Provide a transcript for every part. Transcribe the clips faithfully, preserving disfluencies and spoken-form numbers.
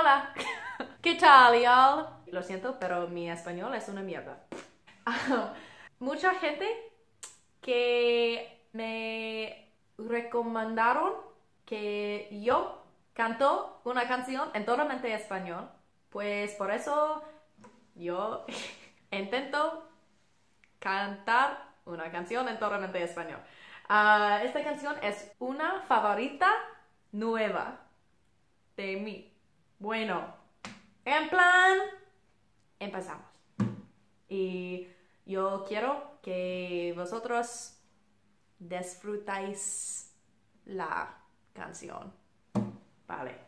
Hola. ¿Qué tal, y'all? Lo siento, pero mi español es una mierda. Mucha gente que me recomendaron que yo canto una canción en totalmente español. Pues por eso yo intento cantar una canción en totalmente español. Uh, esta canción es una favorita nueva de mí. Bueno, en plan, empezamos. Y yo quiero que vosotros disfrutáis la canción. Vale.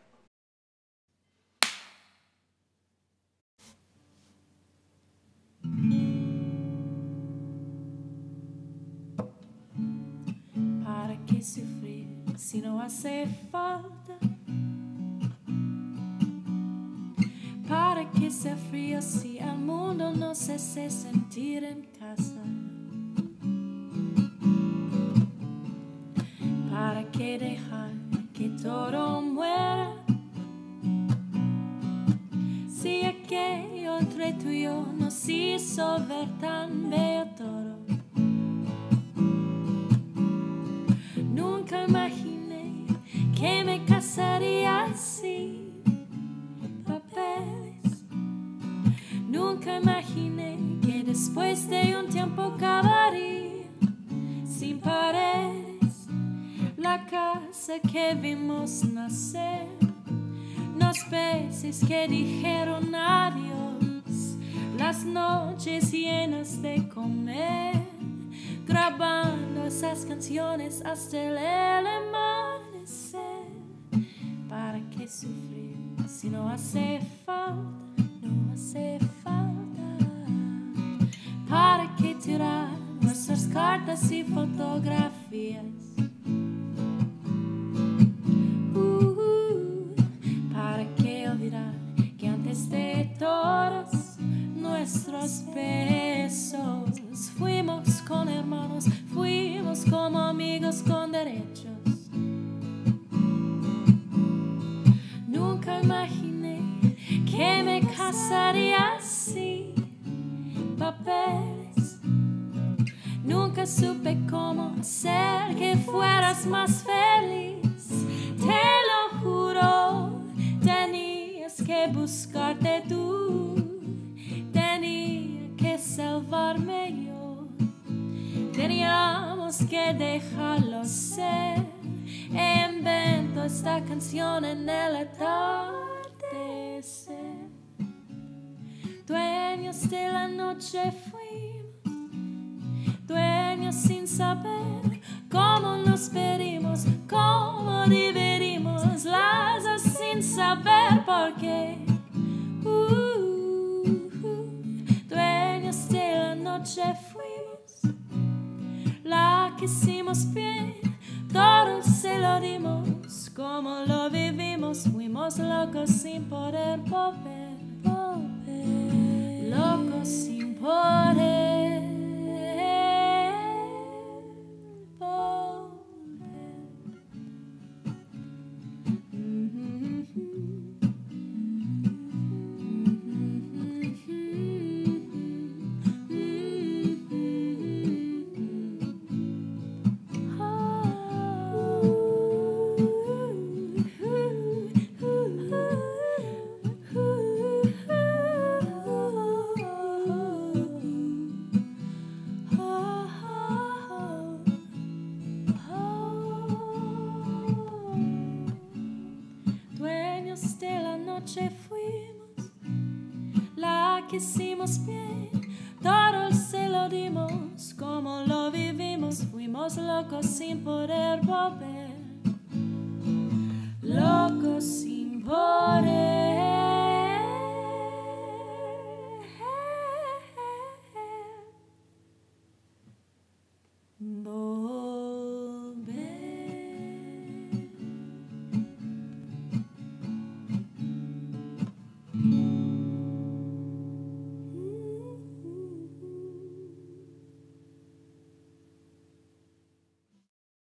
Para que sufrir si no hace falta? Para que se fría si el mundo no se hace sentir en casa? Para que dejar que todo muera si aquello entre tú y yo nos hizo ver tan bello todo? Nunca imaginé que me casaría así, papeles. Nunca imaginé que después de un tiempo acabaría sin paredes. La casa que vimos nacer, los peces que dijeron adiós, las noches llenas de comer, grabando esas canciones hasta el amanecer. ¿Para qué sufrir si no hace falta? No hace falta. ¿Para qué tirar nuestras cartas y fotografías? Uh-huh. ¿Para qué olvidar que antes de todos nuestros besos fuimos con hermanos, fuimos como amigos con derechos? Nunca imaginé que me casaría así, papeles. Nunca supe cómo hacer que fueras más feliz. Te lo juro, tenías que buscarte tú, tenía que salvarme yo. Teníamos que dejarlo ser. Invento esta canción en el atardecer. Dueños de la noche fuimos, dueños sin saber cómo nos pedimos, cómo dividimos las dos sin saber por qué. Uh, uh, uh. Dueños de la noche fuimos, la que hicimos bien, todos se lo dimos, como lo vivimos, fuimos locos sin poder volver, volver. Locos sin poder volver. Mm-hmm. Fuimos, la que hicimos bien, todos se lo dimos, como lo vivimos, fuimos locos sin poder volver.